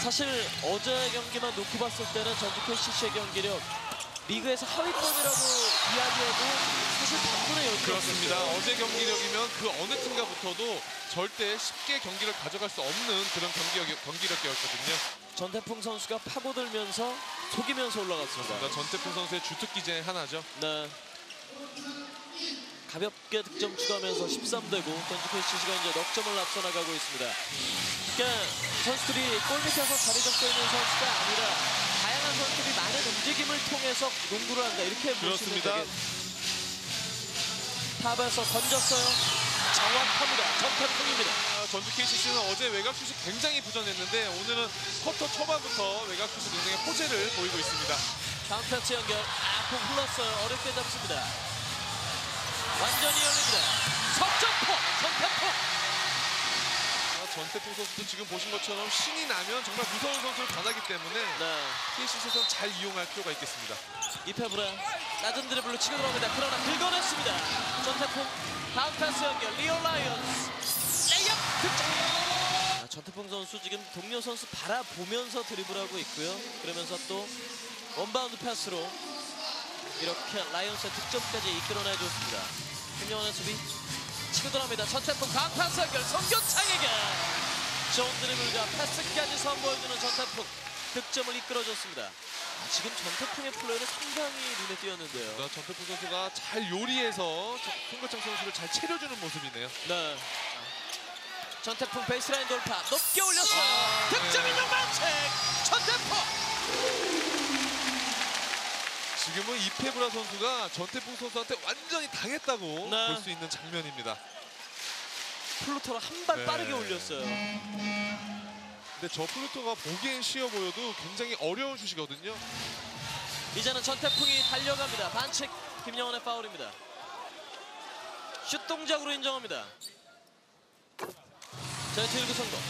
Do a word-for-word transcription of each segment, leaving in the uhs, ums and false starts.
사실 어제 경기만 놓고 봤을 때는 전주 케이씨씨의 경기력 리그에서 하위권이라고 이야기해도 사실 반분의 연기였습니다. 그렇습니다. 어제 경기력이면 그 어느 팀과부터도 절대 쉽게 경기를 가져갈 수 없는 그런 경기력, 경기력이었거든요. 전태풍 선수가 파고들면서 속이면서 올라갔습니다. 그러니까 전태풍 선수의 주특기제 하나죠. 네. 가볍게 득점 추가하면서 십삼 대 구, 전주 케이씨씨가 이제 넉 점을 앞서 나가고 있습니다. 그러니까 선수들이 골 밑에서 자리 잡고 있는 선수가 아니라 다양한 선수들이 많은 움직임을 통해서 농구를 한다, 이렇게 보시면 되겠습니다. 탑에서 던졌어요. 정확합니다. 전태풍입니다. 아, 전주 케이씨씨는 어제 외곽 슛이 굉장히 부진했는데 오늘은 쿼터 초반부터 외곽 슛이 굉장히 호재를 보이고 있습니다. 다음 패치 연결, 아, 공 흘렀어요. 어렵게 잡습니다. 완전히 열립니다. 석점포! 전태풍! 아, 전태풍 선수도 지금 보신 것처럼 신이 나면 정말 무서운 선수를 반하기 때문에 네. 케이씨씨에서는 잘 이용할 필요가 있겠습니다. 이페브라 낮은 드리블로 치고 들어옵니다. 그러나 긁어냈습니다. 전태풍 다음 패스 연결, 리오 라이언스 레이업 득점! 아, 전태풍 선수 지금 동료 선수 바라보면서 드리블하고 있고요. 그러면서 또 원바운드 패스로 이렇게 라이언스의 득점까지 이끌어내줬습니다. 김영원의 수비 치고 들어갑니다. 전태풍 다음 패스 연결, 송교창에게 좋은 드리블과 패스까지 선보여주는 전태풍 득점을 이끌어줬습니다. 아, 지금 전태풍의 플레이는 상당히 눈에 띄었는데요. 그러니까 전태풍 선수가 잘 요리해서 송교창 선수를 잘 체려주는 모습이네요. 네. 전태풍 베이스라인 돌파 높게 올렸어요. 아, 득점 인용 반칙! 전태풍! 지금은 이페브라 선수가 전태풍 선수한테 완전히 당했다고 네. 볼 수 있는 장면입니다. 플루터로 한 발 네. 빠르게 올렸어요. 근데 저 플루터가 보기엔 쉬워 보여도 굉장히 어려운 슛이거든요. 이제는 전태풍이 달려갑니다. 반칙, 김영원의 파울입니다. 슛 동작으로 인정합니다. 제트 일 구 성공.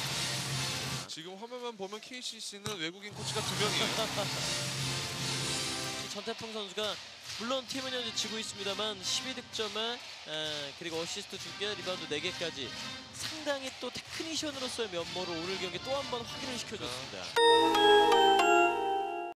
지금 화면만 보면 케이씨씨는 외국인 코치가 두 명이에요. 전태풍 선수가 물론 팀은 현재 지고 있습니다만 십이 득점에 에, 그리고 어시스트 두 개, 리바운드 네 개까지 상당히 또 테크니션으로서의 면모를 오늘 경기 또 한 번 확인을 시켜줬습니다. 아.